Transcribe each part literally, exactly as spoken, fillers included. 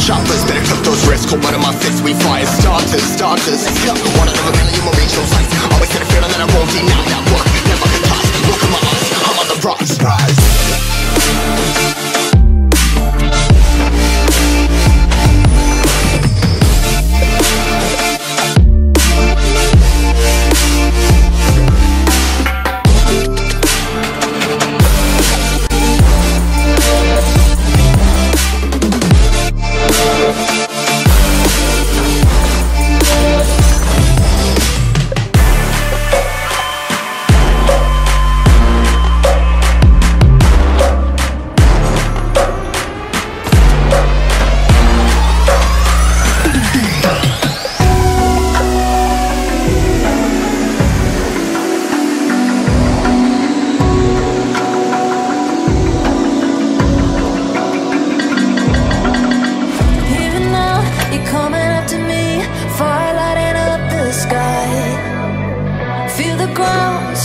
Shoppers, better clip those wrists, cold blood on my fist. We fire starters, starters. One of them a million, we'll reach those heights. Always had a feeling that I won't deny that work. Never could toss, look in my eyes, I'm on the rocks. Rise.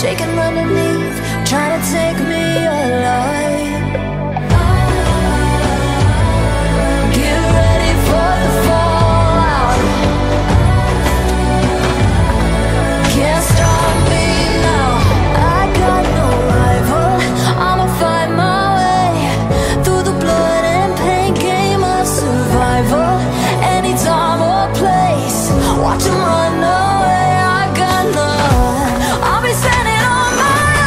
Shaking underneath, trying to take me alive. Get ready for the fallout. Can't stop me now. I got no rival. I'ma find my way through the blood and pain game of survival. Any time or place, watch 'em run away. I got no. I'll be standing on my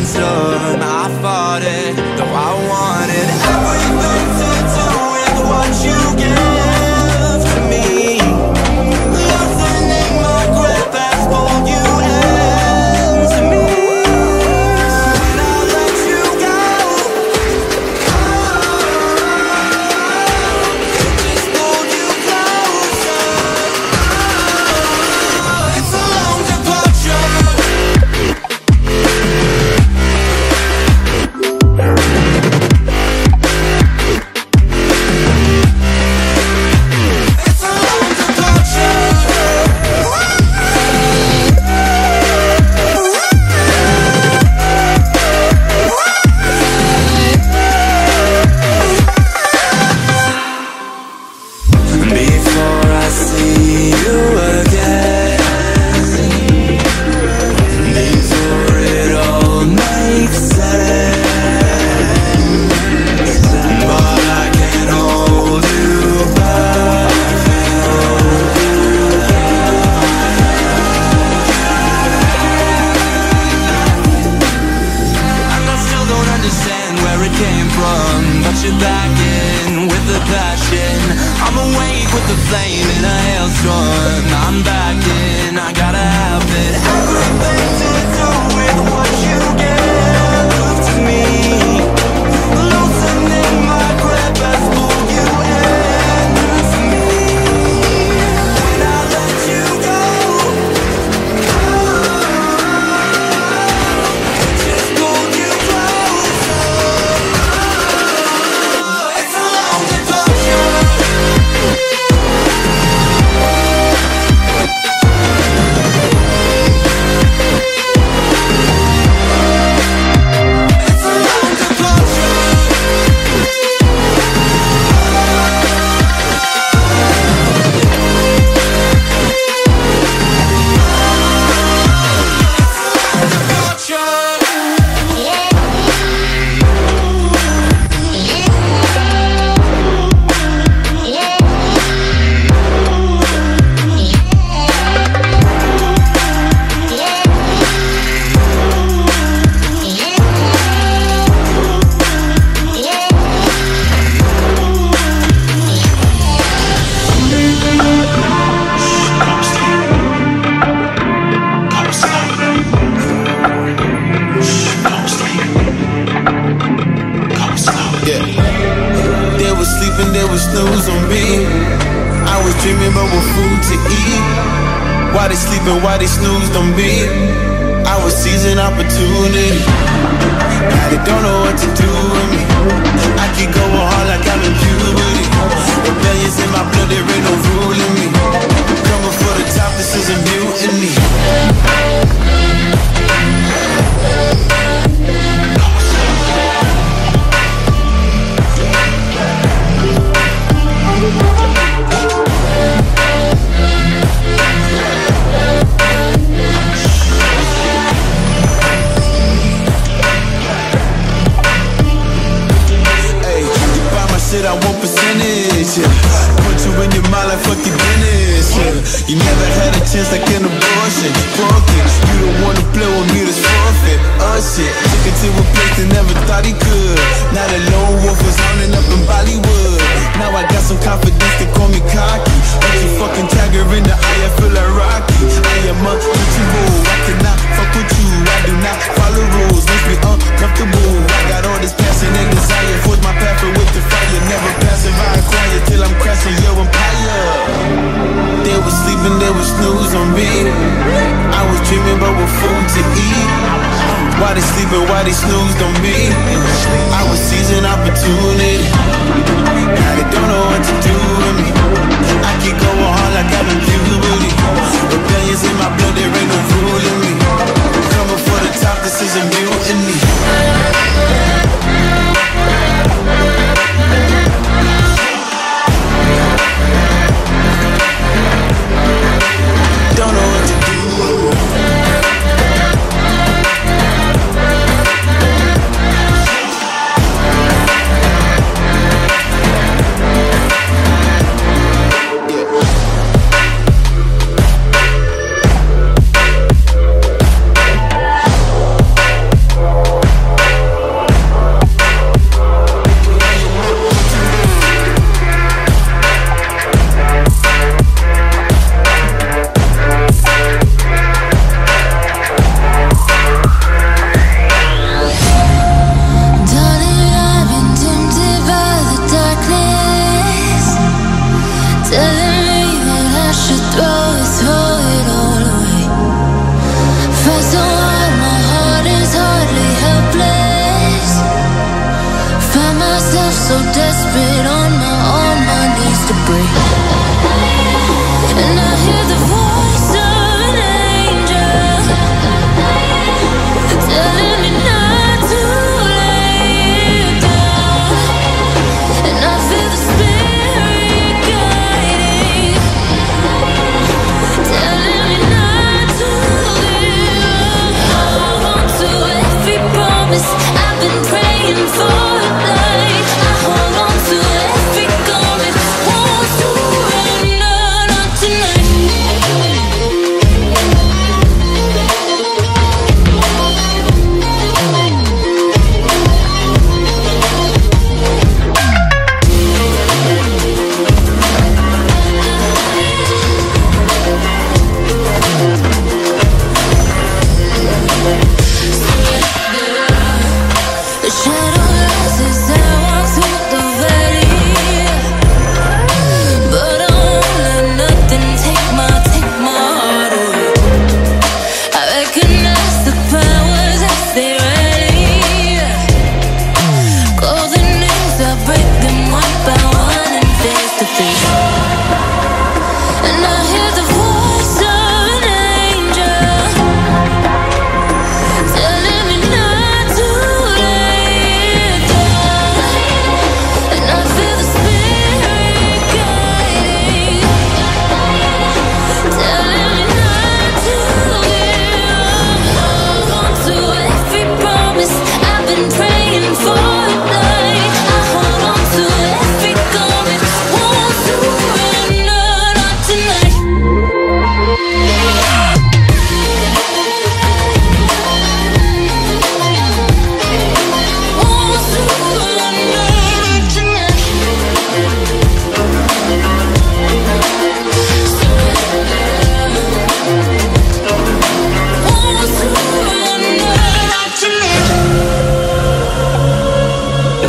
ransom. I fought it, though I wanted everything to do with what you give to me. Loosening my grip has pulled you into me. When I let you go, oh, it just pulled you closer. Oh, it's a long departure. Oh,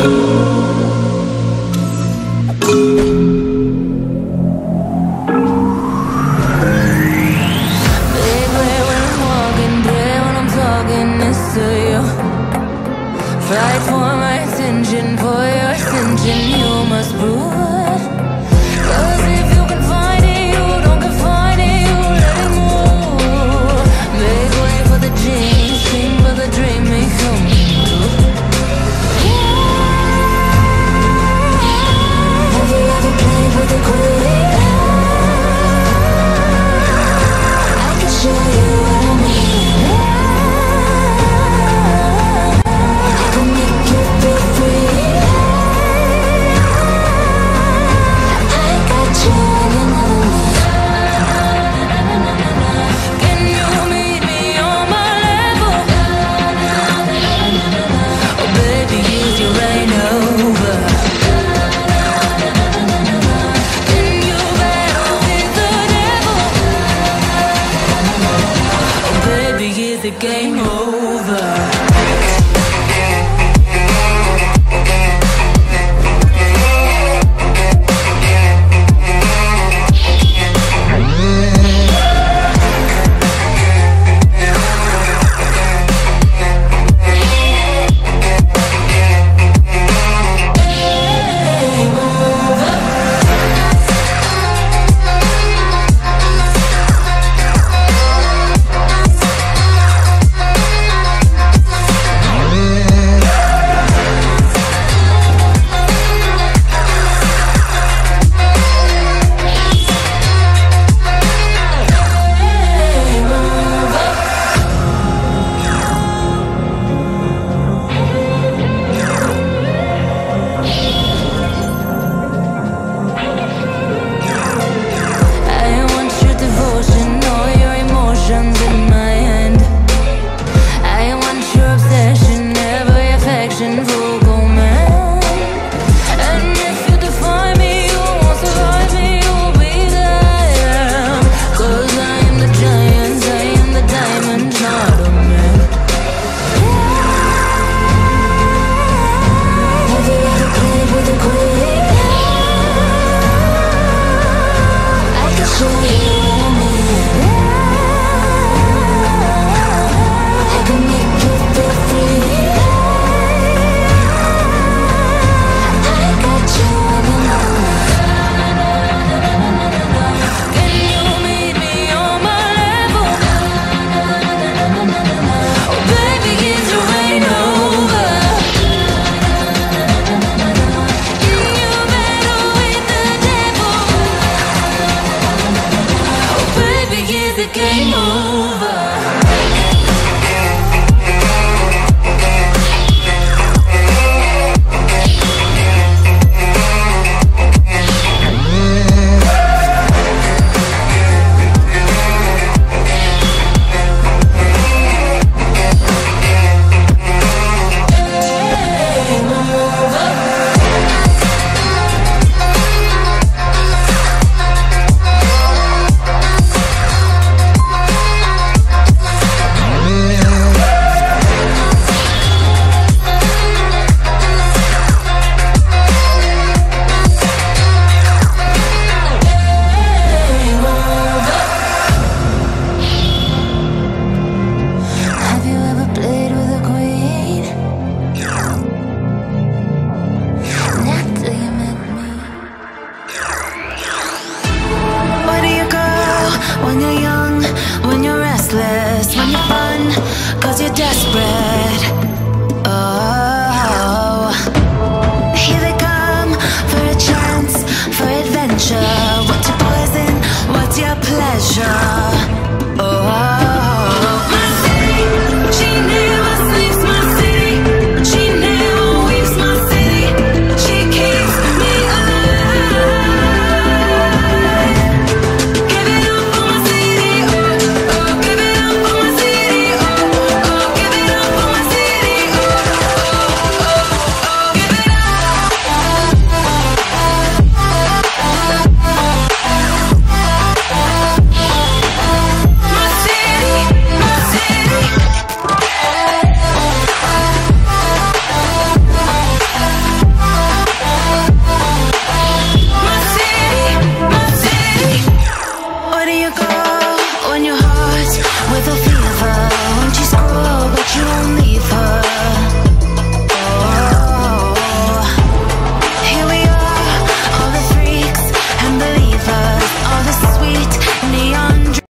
Fight for my attention, for your attention, you must prove.